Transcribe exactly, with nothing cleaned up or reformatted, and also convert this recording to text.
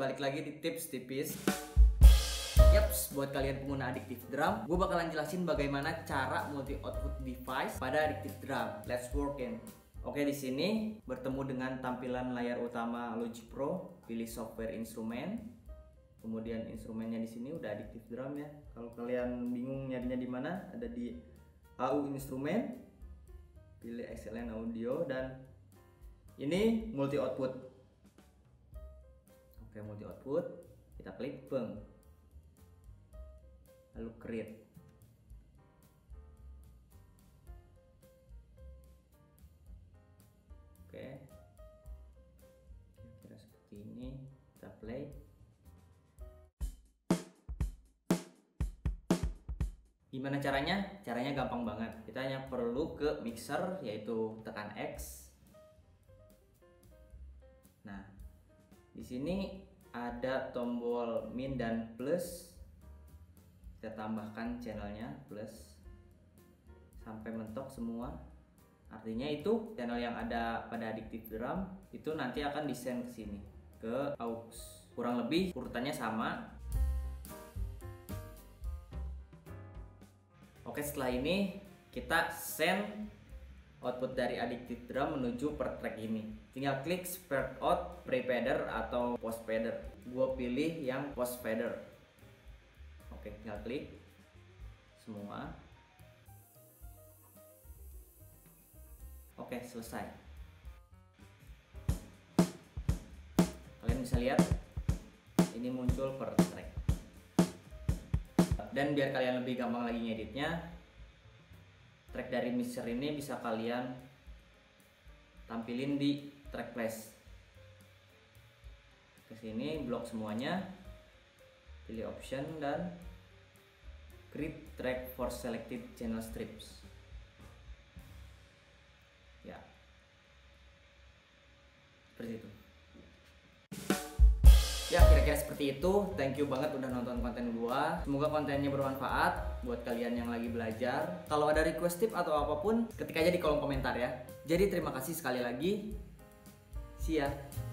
Balik lagi di tips tipis. Yaps, buat kalian pengguna Addictive Drum, gue bakalan jelasin bagaimana cara multi output device pada Addictive Drum. Let's work in. Oke, di sini bertemu dengan tampilan layar utama Logic Pro. Pilih software instrumen. Kemudian instrumennya di sini udah Addictive Drum ya. Kalau kalian bingung nyarinya di mana, ada di A U instrumen. Pilih X L N Audio dan ini multi output. Oke, multi output. Kita klik bang. Lalu create. Oke. Kira-kira seperti ini. Kita play. Gimana caranya? Caranya gampang banget. Kita hanya perlu ke mixer, yaitu tekan X. Nah, di sini ada tombol min dan plus. Kita tambahkan channelnya plus sampai mentok semua. Artinya itu channel yang ada pada Addictive Drum itu nanti akan di-send ke sini ke aux. Kurang lebih urutannya sama. Oke, setelah ini kita send output dari Addictive Drum menuju per track ini. Tinggal klik spread out, pre-fader atau post-fader. Gua pilih yang post-fader. Oke, tinggal klik semua. Oke, selesai. Kalian bisa lihat ini muncul per track. Dan biar kalian lebih gampang lagi ngeditnya, track dari mixer ini bisa kalian tampilin di track place. Kesini blok semuanya, pilih option dan create track for selected channel strips. Ya, seperti itu. Ya, kira-kira seperti itu. Thank you banget udah nonton konten gua. Semoga kontennya bermanfaat buat kalian yang lagi belajar. Kalau ada request tip atau apapun, ketik aja di kolom komentar ya. Jadi terima kasih sekali lagi. See ya.